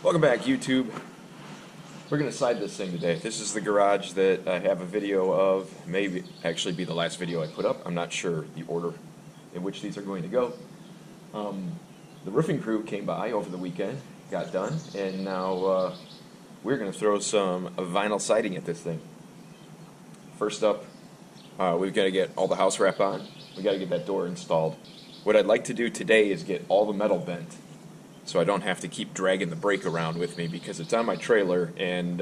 Welcome back, YouTube. We're going to side this thing today. This is the garage that I have a video of. Maybe actually be the last video I put up. I'm not sure the order in which these are going to go. The roofing crew came by over the weekend, got done, and now we're going to throw some vinyl siding at this thing. First up, we've got to get all the house wrap on. We've got to get that door installed. What I'd like to do today is get all the metal bent, so I don't have to keep dragging the brake around with me, because it's on my trailer, and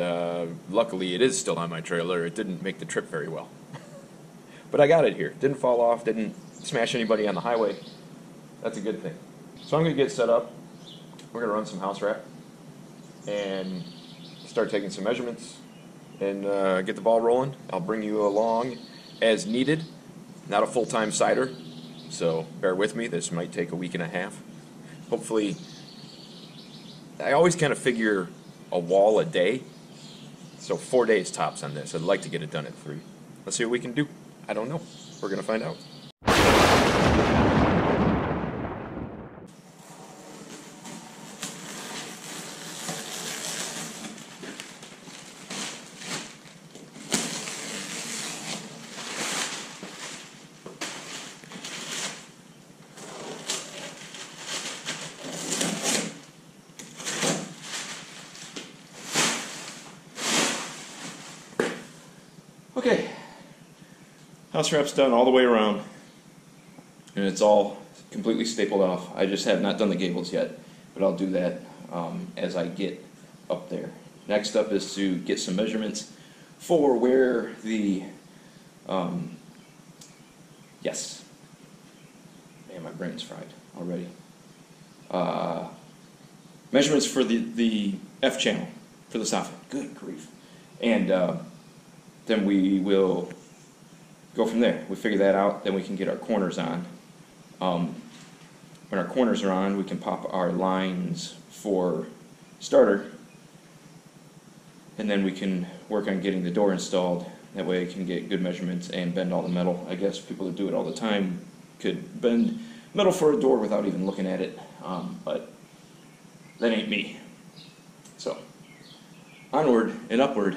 luckily it is still on my trailer. It didn't make the trip very well. But I got it here. Didn't fall off, didn't smash anybody on the highway. That's a good thing. So I'm going to get set up. We're going to run some house wrap and start taking some measurements and get the ball rolling. I'll bring you along as needed. Not a full-time sider, so bear with me. This might take a week and a half. Hopefully, I always kind of figure a wall a day, so 4 days tops on this. I'd like to get it done at 3. Let's see what we can do. I don't know. We're going to find out. Okay, house wrap's done all the way around, and it's all completely stapled off. I just have not done the gables yet, but I'll do that as I get up there. Next up is to get some measurements for where the, yes, man, my brain's fried already. Measurements for the F channel, for the soffit. Good grief. And then we will go from there. We figure that out, then we can get our corners on. When our corners are on, we can pop our lines for starter, and then we can work on getting the door installed. That way it can get good measurements and bend all the metal. I guess people that do it all the time could bend metal for a door without even looking at it, but that ain't me. So, onward and upward,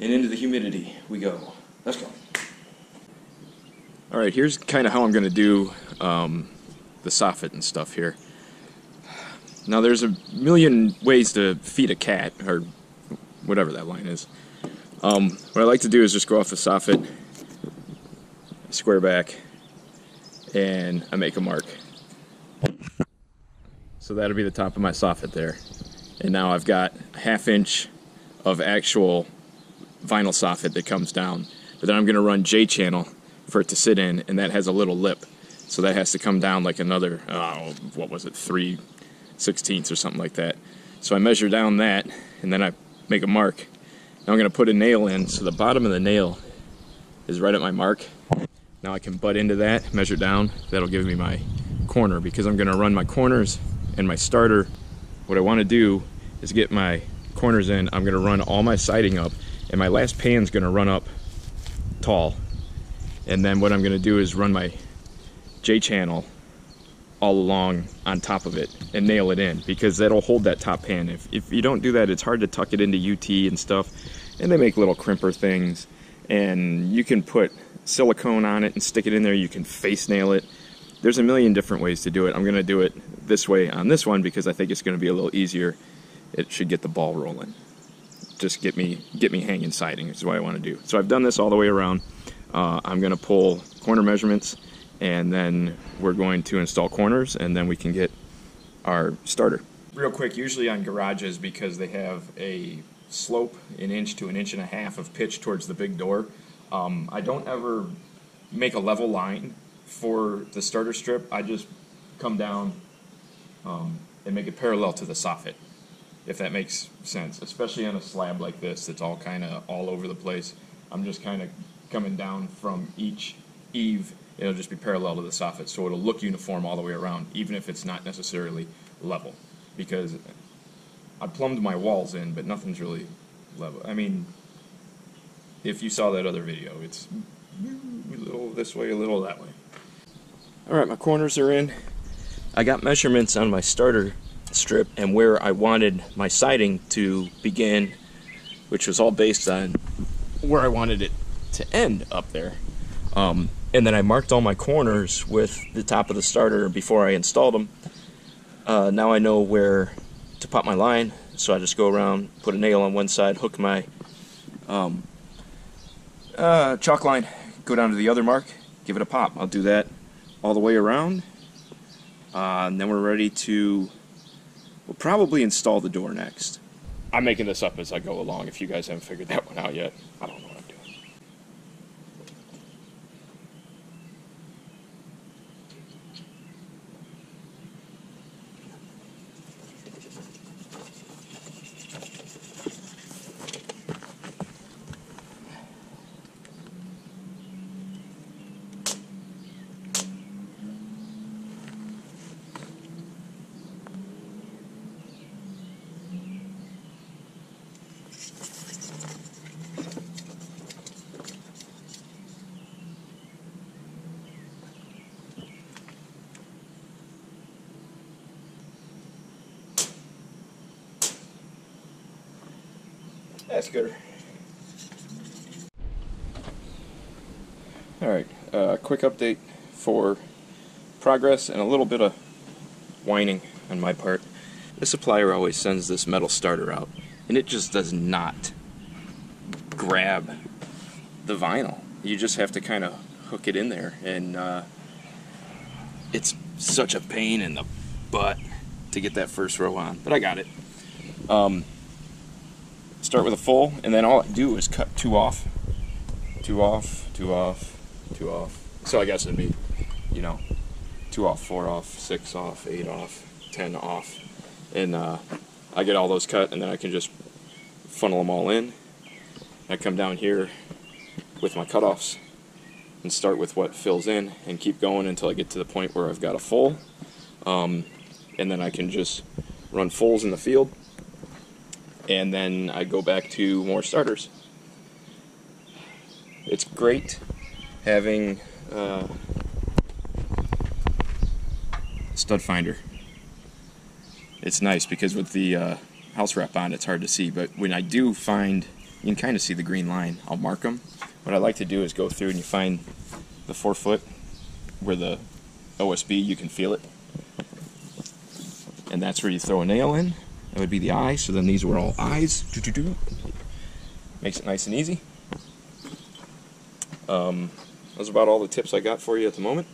and into the humidity we go. Let's go. Alright, here's kind of how I'm going to do the soffit and stuff here. Now there's a million ways to feed a cat, or whatever that line is. What I like to do is just go off the soffit, square back, and I make a mark. So that'll be the top of my soffit there. And now I've got a ½ inch of actual vinyl soffit that comes down, but then I'm going to run J-channel for it to sit in, and that has a little lip, so that has to come down like another, what was it, 3/16 or something like that. So I measure down that, and then I make a mark. Now I'm going to put a nail in, so the bottom of the nail is right at my mark. Now I can butt into that, measure down, that'll give me my corner, because I'm going to run my corners and my starter. What I want to do is get my corners in, I'm going to run all my siding up, and my last pan's going to run up tall. And then what I'm going to do is run my J-channel all along on top of it and nail it in, because that'll hold that top pan. If you don't do that, it's hard to tuck it into UT and stuff. And they make little crimper things. And you can put silicone on it and stick it in there. You can face nail it. There's a million different ways to do it. I'm going to do it this way on this one because I think it's going to be a little easier. It should get the ball rolling. Just get me hanging siding is what I want to do. So I've done this all the way around. I'm going to pull corner measurements, and then we're going to install corners, and then we can get our starter. Real quick, usually on garages, because they have a slope 1 inch to 1.5 inches of pitch towards the big door, I don't ever make a level line for the starter strip. I just come down and make it parallel to the soffit, if that makes sense, especially on a slab like this that's all kind of all over the place. I'm just kind of coming down from each eave. It'll just be parallel to the soffit, so it'll look uniform all the way around, even if it's not necessarily level, because I plumbed my walls in, but nothing's really level. I mean, if you saw that other video, it's a little this way, a little that way. All right, my corners are in. I got measurements on my starter strip and where I wanted my siding to begin, which was all based on where I wanted it to end up there. And then I marked all my corners with the top of the starter before I installed them. Now I know where to pop my line, so I just go around, put a nail on one side, hook my chalk line, go down to the other mark, give it a pop. I'll do that all the way around, and then we're ready to, we'll probably install the door next. I'm making this up as I go along if you guys haven't figured that one out yet. I don't know what I'm doing. That's gooder. Alright, quick update for progress and a little bit of whining on my part. The supplier always sends this metal starter out, and it just does not grab the vinyl. You just have to kind of hook it in there, and it's such a pain in the butt to get that first row on, but I got it. Start with a full, and then all I do is cut two off. Two off, two off, two off. So I guess it'd be, you know, two off, four off, six off, eight off, 10 off. And I get all those cut, and then I can just funnel them all in. I come down here with my cutoffs and start with what fills in and keep going until I get to the point where I've got a full. And then I can just run fulls in the field. And then I go back to more starters. It's great having stud finder. It's nice because with the house wrap on it's hard to see, but when I do find, you can kind of see the green line, I'll mark them. What I like to do is go through and you find the 4 foot where the OSB, you can feel it, and that's where you throw a nail in. That would be the eye, so then these were all eyes. Doo-doo-doo. Makes it nice and easy. Those are about all the tips I got for you at the moment.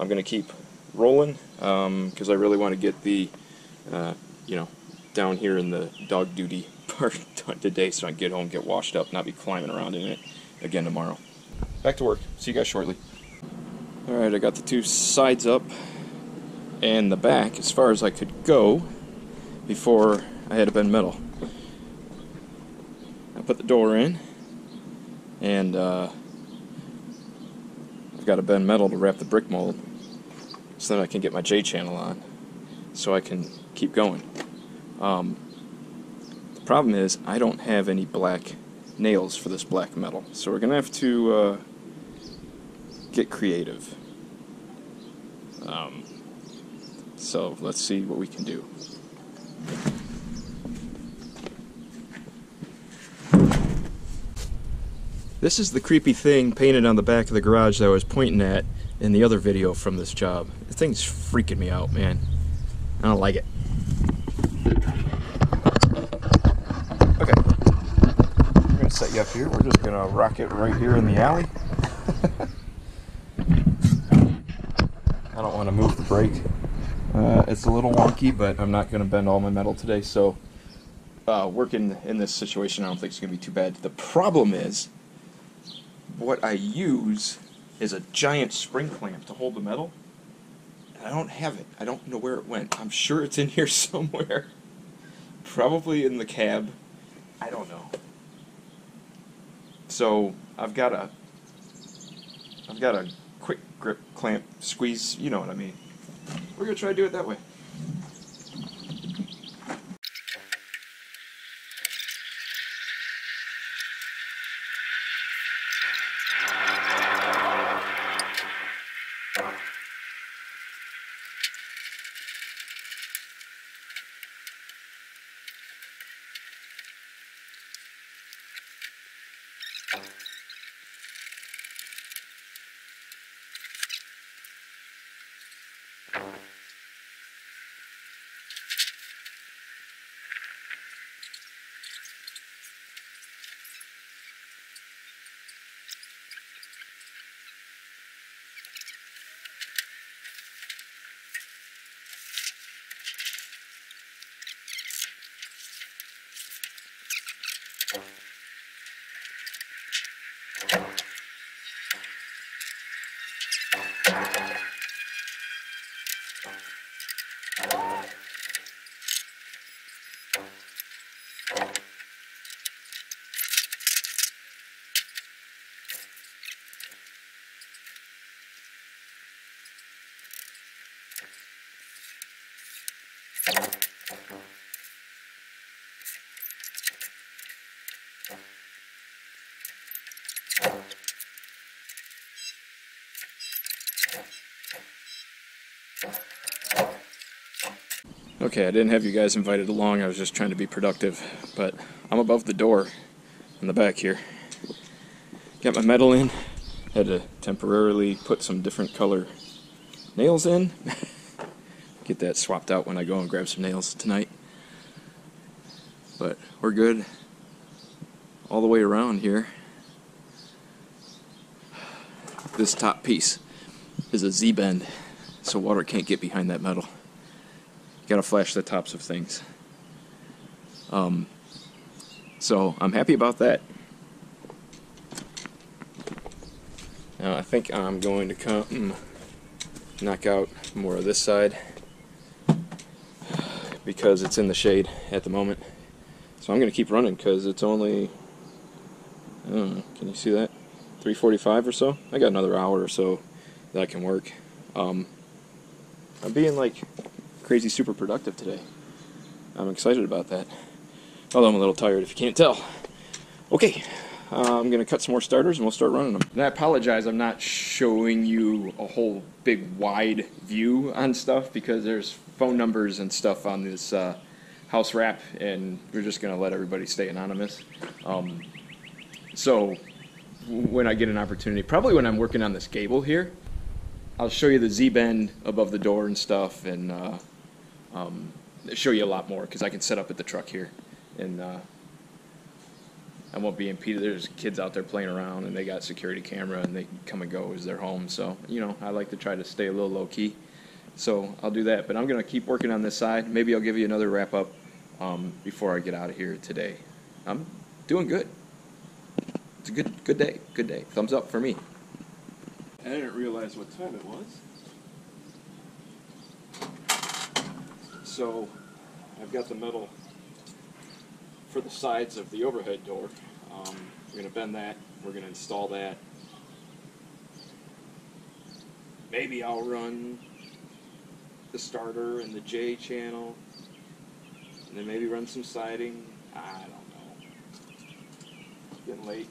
I'm going to keep rolling because I really want to get the, you know, down here in the dog duty part done today so I can get home, get washed up, not be climbing around in it again tomorrow. Back to work. See you guys shortly. Alright, I got the two sides up and the back as far as I could go before I had to bend metal. I put the door in, and I've got to bend metal to wrap the brick mold so that I can get my J-channel on so I can keep going. The problem is I don't have any black nails for this black metal, so we're going to have to get creative. So let's see what we can do. This is the creepy thing painted on the back of the garage that I was pointing at in the other video from this job. The thing's freaking me out, man. I don't like it. Okay. We're gonna set you up here. We're just gonna rock it right here in the alley. I don't want to move the brake. It's a little wonky, but I'm not gonna bend all my metal today, so working in this situation I don't think it's gonna be too bad. The problem is what I use is a giant spring clamp to hold the metal, and I don't have it. I don't know where it went. I'm sure it's in here somewhere. Probably in the cab. I don't know. So I've got a quick grip clamp squeeze, you know what I mean. We're gonna try to do it that way. Okay, I didn't have you guys invited along, I was just trying to be productive, but I'm above the door in the back here. Got my metal in, had to temporarily put some different color nails in. Get that swapped out when I go and grab some nails tonight. But we're good all the way around here. This top piece is a Z-bend, so water can't get behind that metal. Gotta flash the tops of things. So I'm happy about that. Now I think I'm going to come knock out more of this side because it's in the shade at the moment. So I'm gonna keep running because it's only, I don't know, can you see that? 3:45 or so. I got another hour or so that I can work. I'm being like crazy super productive today. I'm excited about that. Although I'm a little tired if you can't tell. Okay, I'm gonna cut some more starters and we'll start running them. And I apologize I'm not showing you a whole big wide view on stuff because there's phone numbers and stuff on this house wrap and we're just gonna let everybody stay anonymous. So when I get an opportunity, probably when I'm working on this gable here, I'll show you the Z-bend above the door and stuff and show you a lot more because I can set up at the truck here and I won't be impeded. There's kids out there playing around and they got security camera and they can come and go as their home, so you know I like to try to stay a little low-key, so I'll do that. But I'm gonna keep working on this side. Maybe I'll give you another wrap-up before I get out of here today. I'm doing good. It's a good day. Good day. Thumbs up for me. I didn't realize what time it was. So I've got the metal for the sides of the overhead door. We're going to bend that. We're going to install that. Maybe I'll run the starter and the J channel. And then maybe run some siding. I don't know. It's getting late.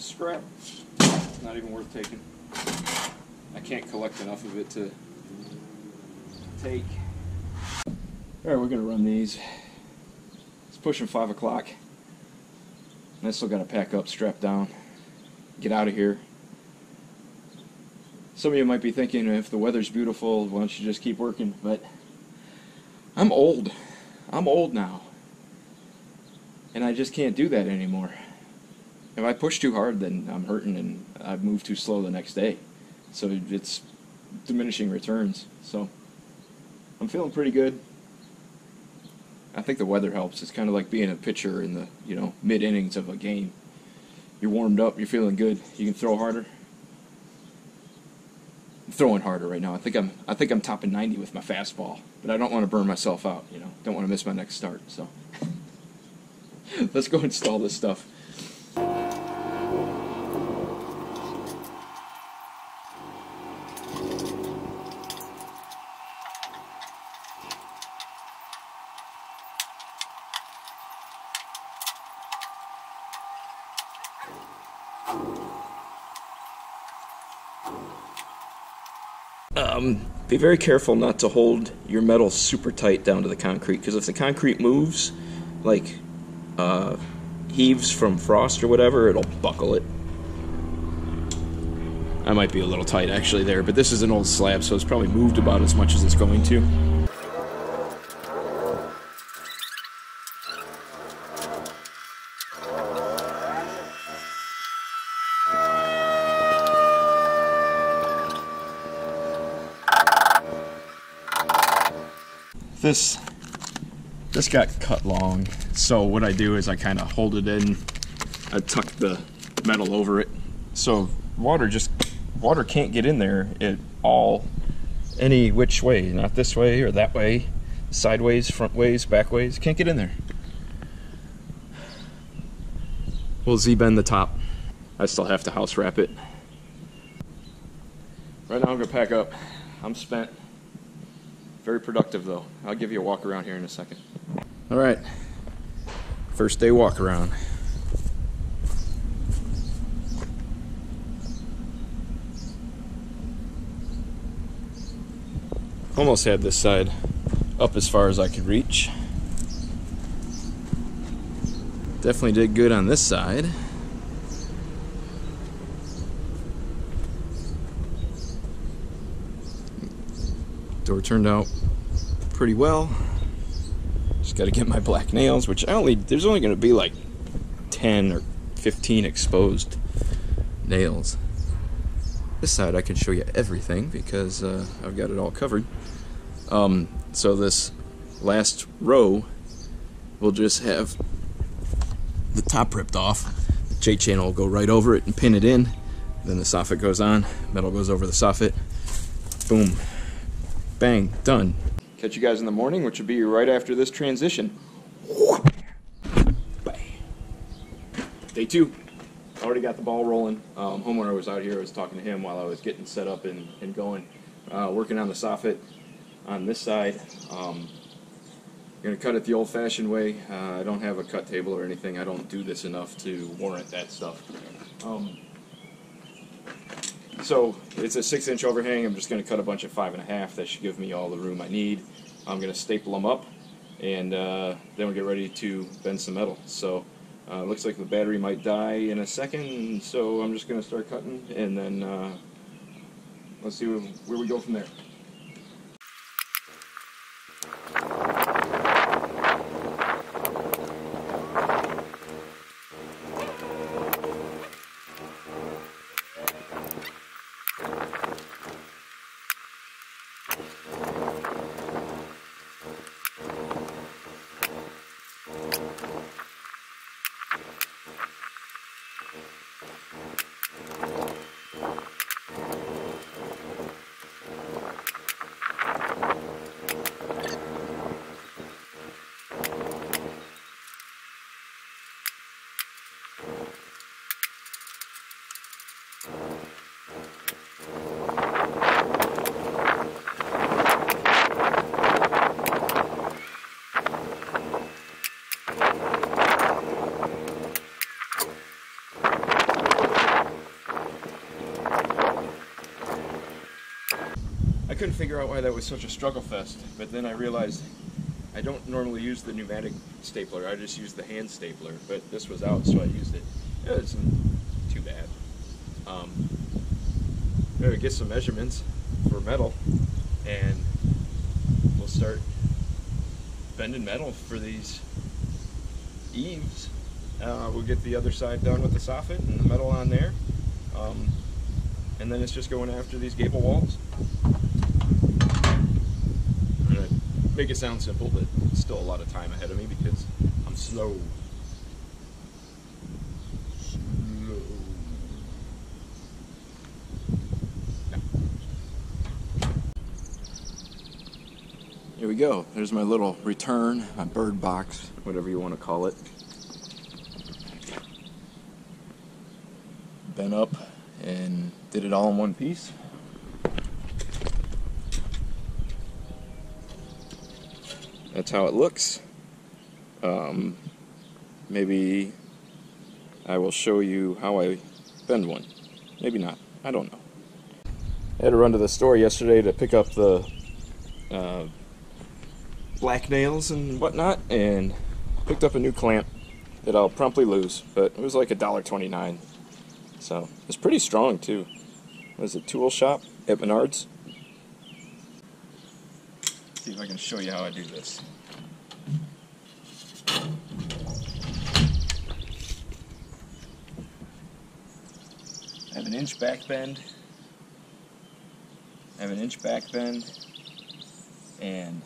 Scrap. Not even worth taking. I can't collect enough of it to take. Alright, we're gonna run these. It's pushing 5 o'clock. And I still gotta pack up, strap down, get out of here. Some of you might be thinking, if the weather's beautiful, why don't you just keep working? But I'm old. I'm old now. And I just can't do that anymore. If I push too hard, then I'm hurting and I move too slow the next day. So it's diminishing returns. So I'm feeling pretty good. I think the weather helps. It's kind of like being a pitcher in the, you know, mid-innings of a game. You're warmed up, you're feeling good, you can throw harder. I'm throwing harder right now. I think I'm topping 90 with my fastball, but I don't want to burn myself out, you know. Don't want to miss my next start, so. Let's go install this stuff. Be very careful not to hold your metal super tight down to the concrete, because if the concrete moves, like heaves from frost or whatever, it'll buckle it. I might be a little tight actually there, but this is an old slab, so it's probably moved about as much as it's going to. This got cut long, so what I do is I kind of hold it in, I tuck the metal over it, so water can't get in there at all, any which way, not this way or that way, sideways, front ways, back ways, can't get in there. We'll Z-bend the top. I still have to house wrap it. Right now I'm gonna pack up. I'm spent. Very productive though. I'll give you a walk around here in a second. All right, first day walk around. Almost had this side up as far as I could reach. Definitely did good on this side. Door turned out pretty well. Just got to get my black nails, which there's only going to be like 10 or 15 exposed nails. This side I can show you everything because I've got it all covered. So this last row will just have the top ripped off. The J-channel will go right over it and pin it in. Then the soffit goes on, metal goes over the soffit. Boom. Bang. Done. Catch you guys in the morning, which will be right after this transition. Bang. Day two. Already got the ball rolling. Homeowner was out here. I was talking to him while I was getting set up and going. Working on the soffit on this side. Going to cut it the old-fashioned way. I don't have a cut table or anything. I don't do this enough to warrant that stuff. So it's a 6-inch overhang. I'm just going to cut a bunch of 5.5. That should give me all the room I need. I'm going to staple them up, and then we'll get ready to bend some metal. So looks like the battery might die in a second, so I'm just going to start cutting, and then let's see where we go from there. I couldn't figure out why that was such a struggle fest, but then I realized I don't normally use the pneumatic stapler, I just use the hand stapler, but this was out, so I used it. It wasn't too bad. Maybe get some measurements for metal, and we'll start bending metal for these eaves. We'll get the other side done with the soffit and the metal on there, and then it's just going after these gable walls. Make it sound simple, but still a lot of time ahead of me because I'm slow. Yeah. Here we go. There's my little return, my bird box, whatever you want to call it. Bent up and did it all in one piece. That's how it looks. Maybe I will show you how I bend one. Maybe not. I don't know. I had to run to the store yesterday to pick up the black nails and whatnot, and picked up a new clamp that I'll promptly lose, but it was like $1.29. So it's pretty strong too. It was a tool shop at Menards. See if I can show you how I do this. I have an inch back bend. I have an inch back bend and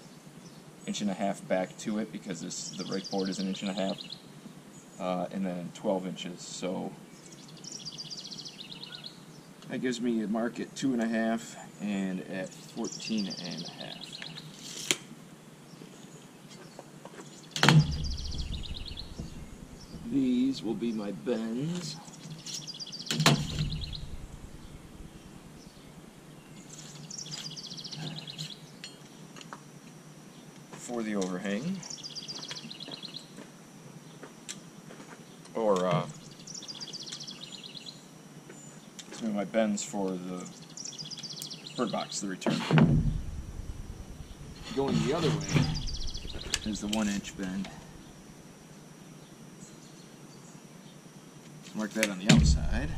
1.5 inches back to it because the rake board is 1.5 inches, and then 12 inches. So that gives me a mark at 2.5 and at 14.5. These will be my bends. For the overhang, or some of my bends for the bird box, the return. Going the other way is the 1-inch bend. Mark that on the outside.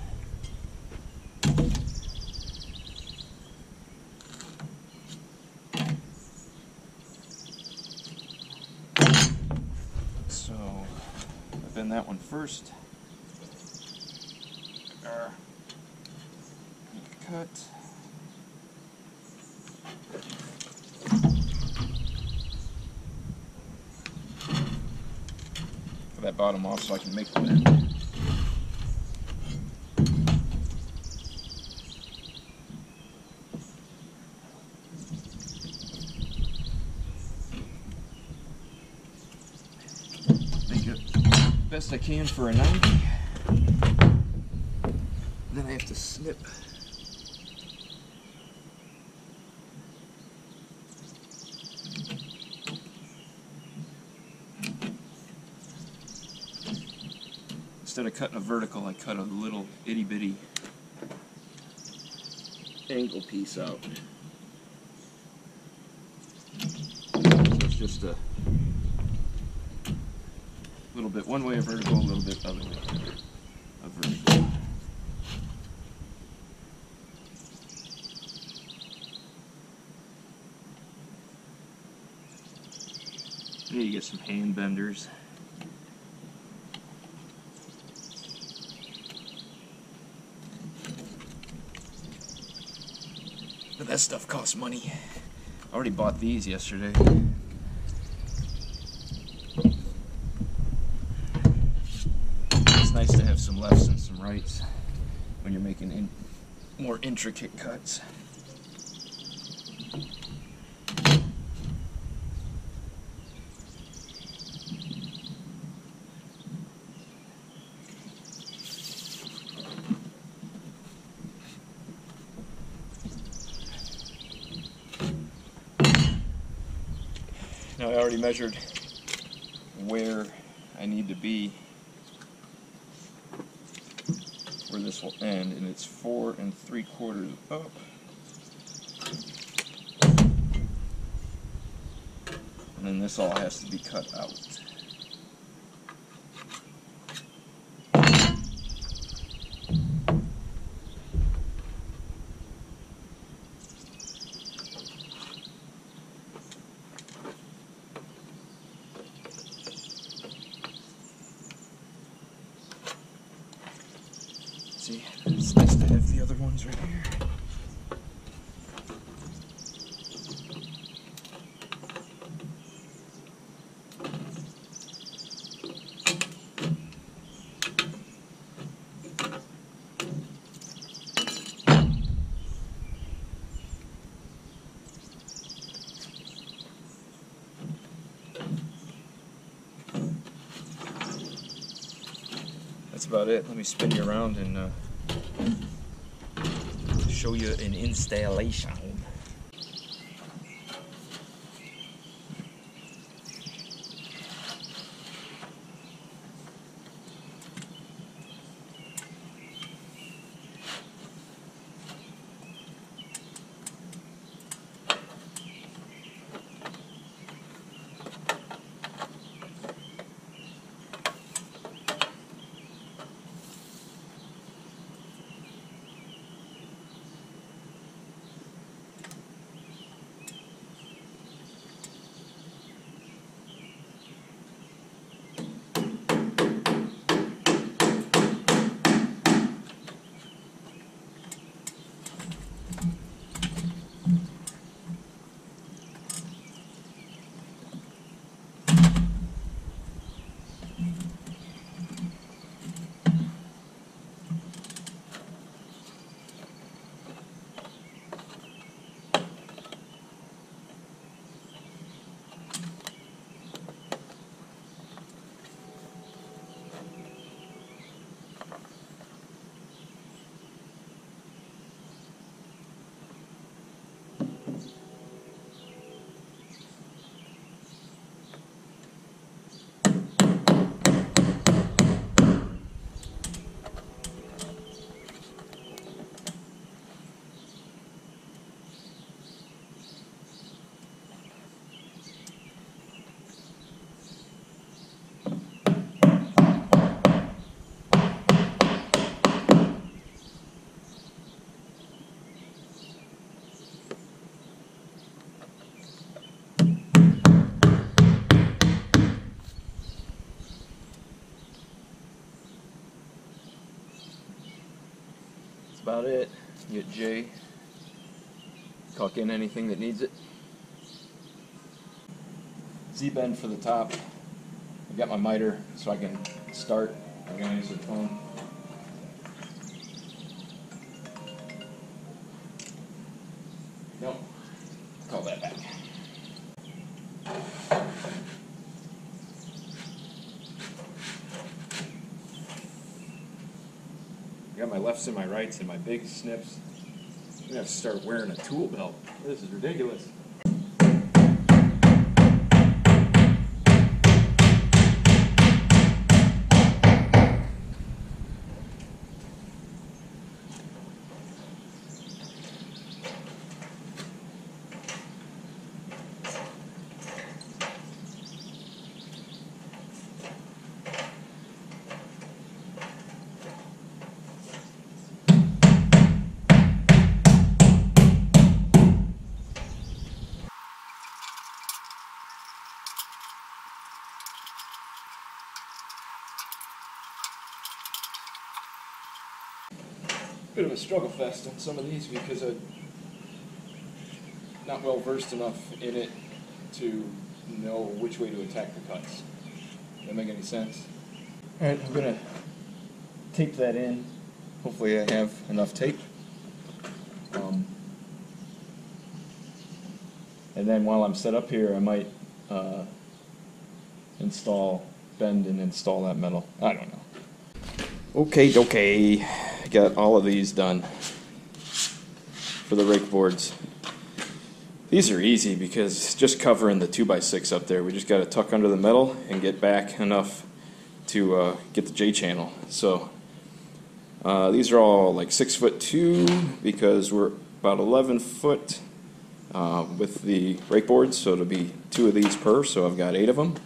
That one first. Cut. Put that bottom off so I can make the bend. Best I can for a 90. Then I have to snip. Instead of cutting a vertical, I cut a little itty bitty angle piece out. So it's just a little bit one way of vertical, a little bit other way of vertical. Here you get some hand benders. But that stuff costs money. I already bought these yesterday. Some lefts and some rights when you're making more intricate cuts. Now I already measured where I need to be. Where this will end, and it's 4 3/4 up. And then this all has to be cut out. It's nice to have the other ones right here. That's about it. Let me spin you around and show you an installation. about it. Get J, tuck in anything that needs it. Z-bend for the top. I've got my miter so I can start. I'm going to use the phone. Nope. Call that back. I got my lefts and my rights and my big snips. I'm going to have to start wearing a tool belt. This is ridiculous. Bit of a struggle fest on some of these because I'm not well versed enough in it to know which way to attack the cuts. Does that make any sense? Alright, I'm going to tape that in. Hopefully I have enough tape. And then while I'm set up here I might bend and install that metal. I don't know. Okay. Got all of these done for the rake boards. These are easy because just covering the 2x6 up there, we just got to tuck under the metal and get back enough to get the J channel. So these are all like 6'2" because we're about 11 foot with the rake boards, so it'll be 2 of these per. So I've got 8 of them.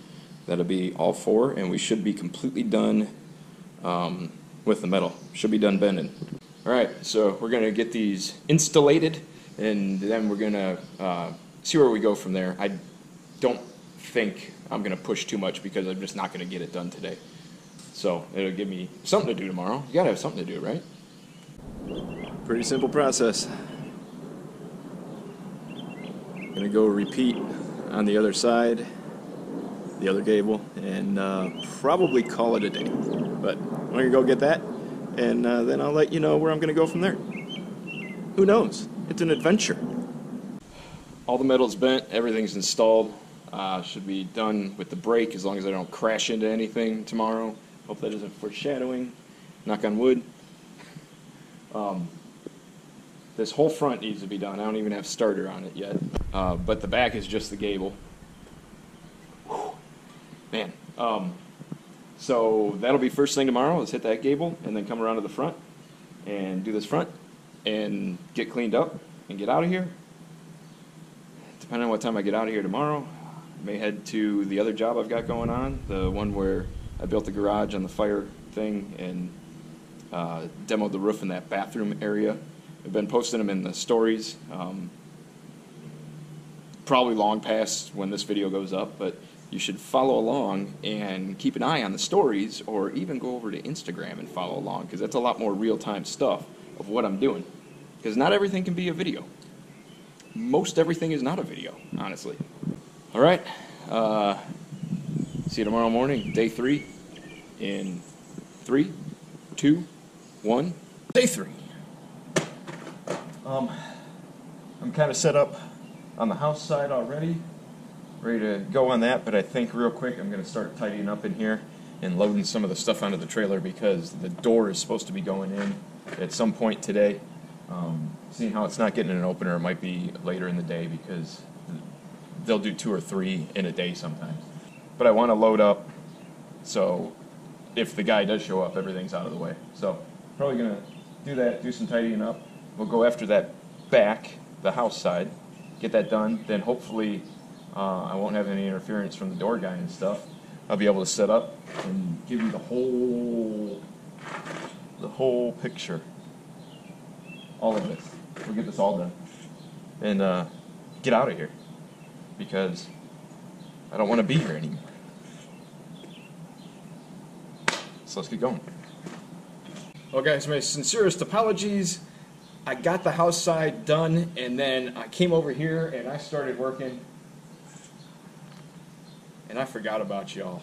That'll be all 4, and we should be completely done. With the metal. Should be done bending. Alright, so we're going to get these installated and then we're going to see where we go from there. I don't think I'm going to push too much because I'm just not going to get it done today. So it'll give me something to do tomorrow. You got to have something to do, right? Pretty simple process. I'm going to go repeat on the other side, the other gable, and probably call it a day. But I'm going to go get that, and then I'll let you know where I'm going to go from there. Who knows? It's an adventure. All the metal's bent. Everything's installed. Should be done with the brake as long as I don't crash into anything tomorrow. Hope that isn't foreshadowing. Knock on wood. This whole front needs to be done. I don't even have starter on it yet. But the back is just the gable. Whew. Man. So that'll be first thing tomorrow, is hit that gable and then come around to the front and do this front and get cleaned up and get out of here. Depending on what time I get out of here tomorrow, I may head to the other job I've got going on, the one where I built the garage on the fire thing and demoed the roof in that bathroom area. I've been posting them in the stories, probably long past when this video goes up, but you should follow along and keep an eye on the stories, or even go over to Instagram and follow along, because that's a lot more real-time stuff of what I'm doing. Because not everything can be a video. Most everything is not a video, honestly. All right. See you tomorrow morning, day 3, in 3, 2, 1, day 3. I'm kind of set up on the house side already. Ready to go on that, but I think real quick I'm going to start tidying up in here and loading some of the stuff onto the trailer because the door is supposed to be going in at some point today. Seeing how it's not getting an opener, it might be later in the day because they'll do 2 or 3 in a day sometimes. But I want to load up so if the guy does show up, everything's out of the way. So probably going to do that, do some tidying up. We'll go after that back, the house side, get that done, then hopefully I won't have any interference from the door guy and stuff. I'll be able to set up and give you the whole picture. All of this. We'll get this all done. And get out of here. Because I don't want to be here anymore. So let's get going. Well guys, my sincerest apologies. I got the house side done, and then I came over here and I started working, and I forgot about y'all.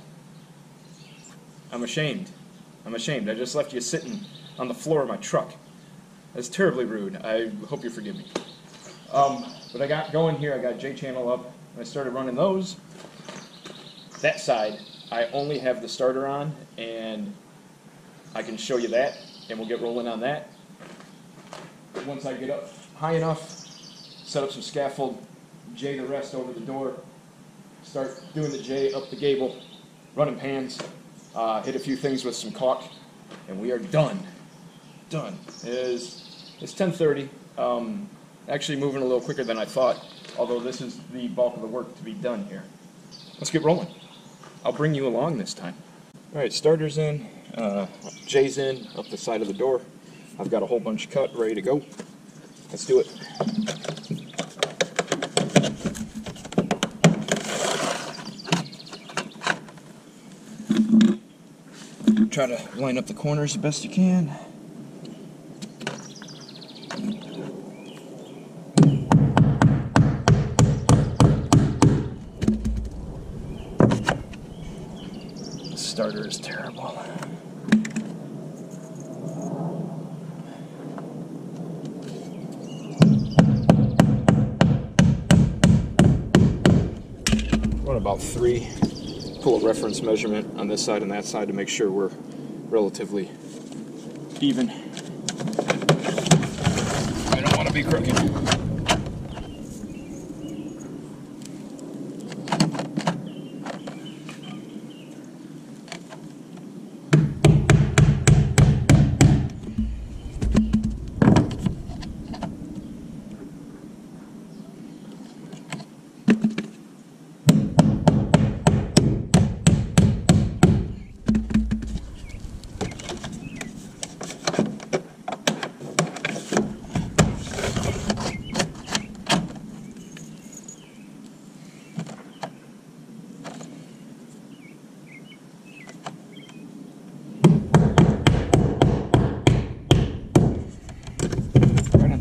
I'm ashamed. I'm ashamed. I just left you sitting on the floor of my truck. That's terribly rude. I hope you forgive me. But I got going here. I got J-channel up, and I started running those. That side, I only have the starter on, and I can show you that, and we'll get rolling on that. Once I get up high enough, set up some scaffold, J the rest over the door, start doing the J up the gable, running pans, hit a few things with some caulk, and we are done. Done. It's 10:30. Actually moving a little quicker than I thought, although this is the bulk of the work to be done here. Let's get rolling. I'll bring you along this time. All right, starter's in, J's in, up the side of the door. I've got a whole bunch cut, ready to go. Let's do it. Try to line up the corners the best you can. The starter is terrible. Run about three. Pull a reference measurement on this side and that side to make sure we're relatively even. I don't want to be crooked.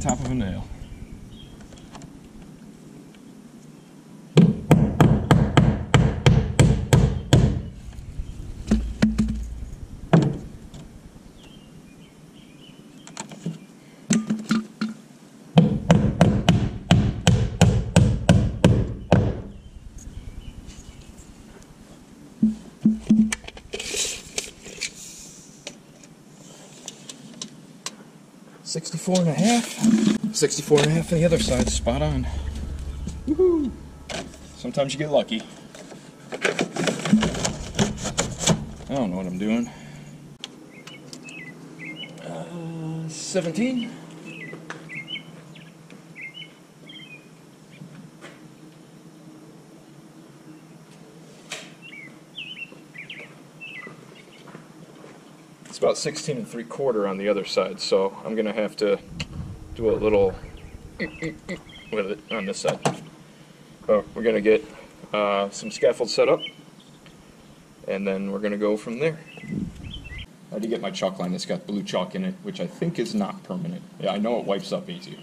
Top of a nail. $64.50 on the other side, spot on. Woohoo! Sometimes you get lucky. I don't know what I'm doing. 17. It's about 16 3/4 on the other side, so I'm gonna have to do a little with it on this side. So we're gonna get some scaffold set up, and then we're gonna go from there. I had to get my chalk line that's got blue chalk in it, which I think is not permanent. Yeah, I know it wipes up easier.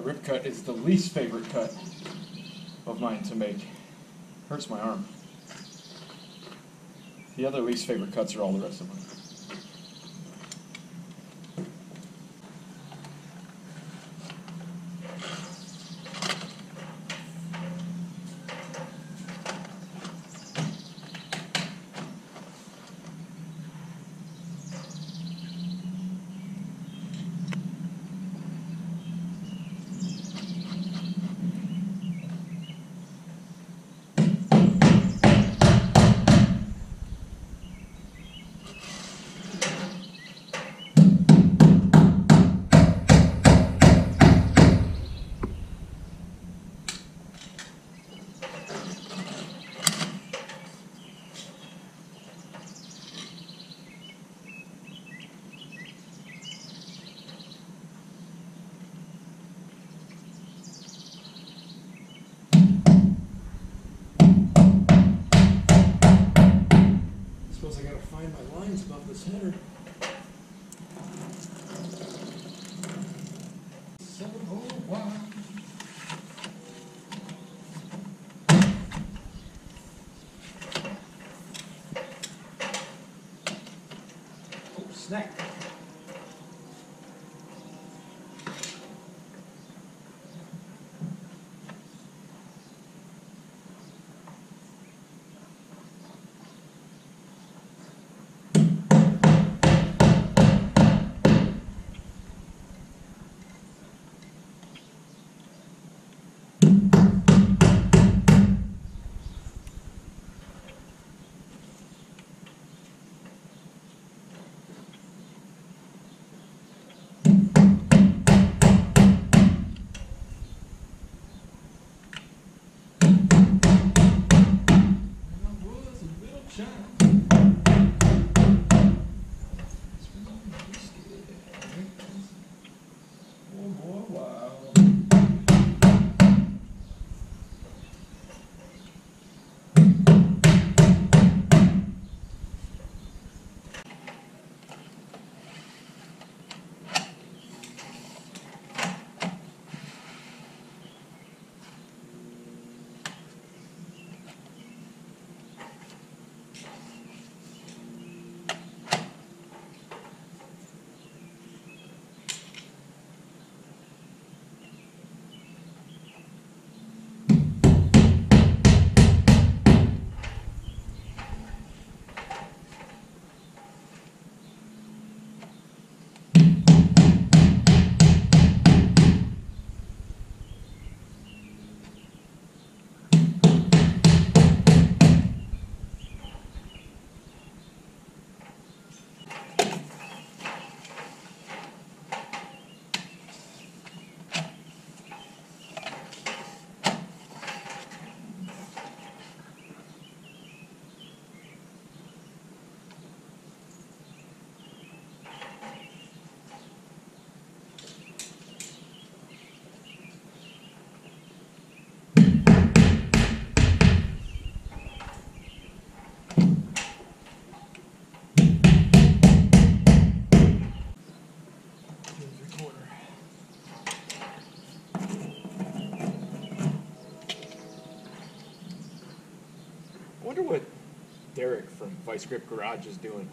Rip cut is the least favorite cut of mine to make. Hurts my arm. The other least favorite cuts are all the rest of mine. find my lines above the center. So why? Oh, snap. Derek from Vice Grip Garage is doing.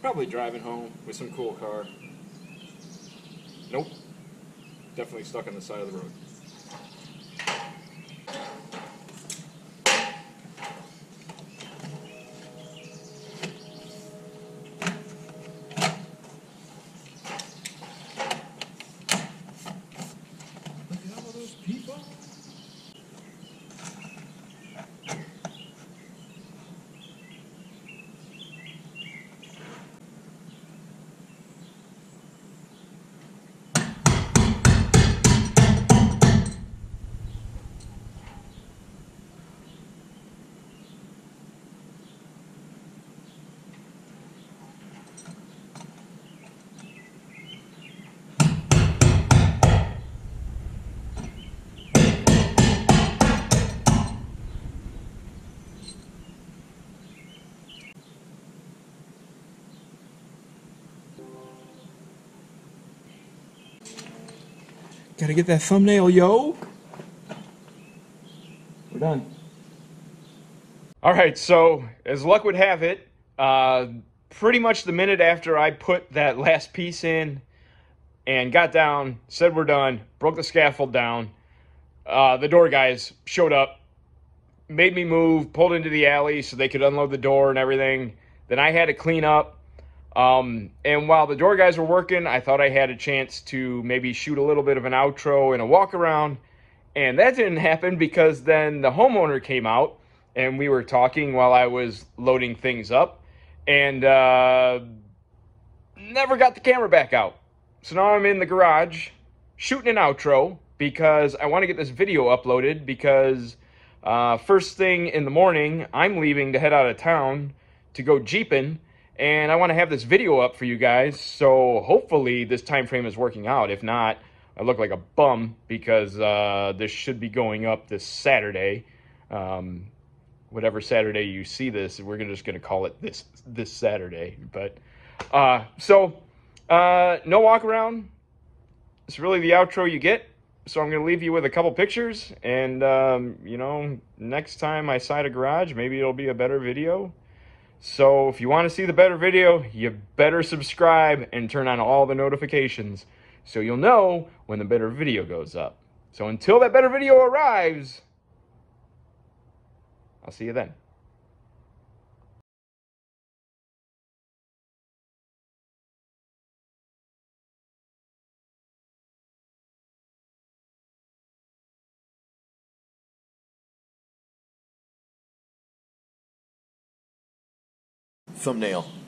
Probably driving home with some cool car. Nope. Definitely stuck on the side of the road. Gotta get that thumbnail, yo. We're done. All right, so as luck would have it, pretty much the minute after I put that last piece in and got down, said we're done, broke the scaffold down, the door guys showed up, made me move, pulled into the alley so they could unload the door and everything. Then I had to clean up. And while the door guys were working, I thought I had a chance to maybe shoot a little bit of an outro and a walk around. And that didn't happen because then the homeowner came out and we were talking while I was loading things up and, never got the camera back out. So now I'm in the garage shooting an outro because I want to get this video uploaded because, first thing in the morning, I'm leaving to head out of town to go jeeping. And I want to have this video up for you guys, so hopefully this time frame is working out. If not, I look like a bum because this should be going up this Saturday. whatever Saturday you see this, we're just going to call it this Saturday. But no walk around. It's really the outro you get. So I'm going to leave you with a couple pictures, and next time I side a garage, maybe it'll be a better video. So if you want to see the better video, you better subscribe and turn on all the notifications so you'll know when the better video goes up. So until that better video arrives, I'll see you then. Thumbnail.